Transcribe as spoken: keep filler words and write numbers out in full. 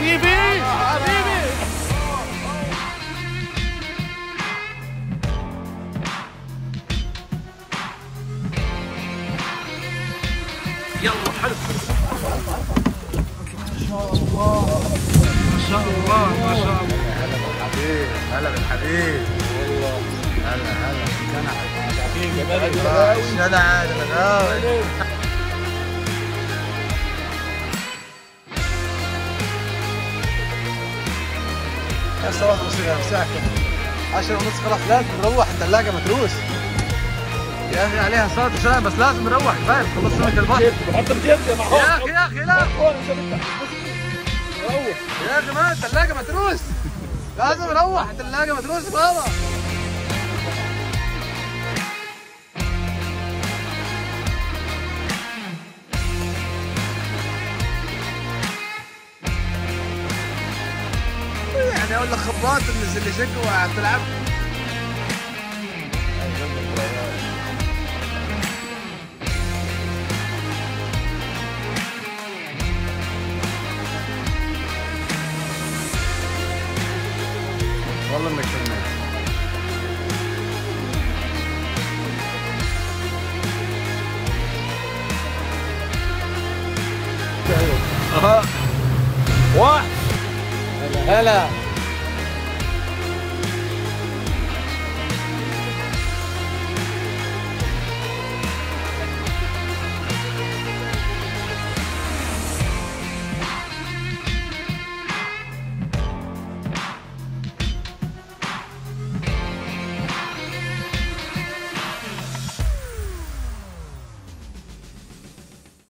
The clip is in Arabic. حبيبي حبيبي يلا حلو ما شاء الله ما شاء الله ما شاء الله. هلا بالحبيب هلا بالحبيب والله هلا هلا انا حبيبي جمال الراوي انا عادل الراوي الصلاة والسلام. ساعة عشرة ونص خلاص لازم نروح، الثلاجة متروس يا أخي عليها صلاة وسلام بس لازم نروح فاهم. خلصت سمك البحر بحط بجد يا أخي يا أخي لا روح يا أخي ما الثلاجة متروس لازم نروح، الثلاجة متروس بابا. يعني اقول لك خباط الناس اللي شكوا عم تلعب والله ما كنا اها واحد. هلا هلا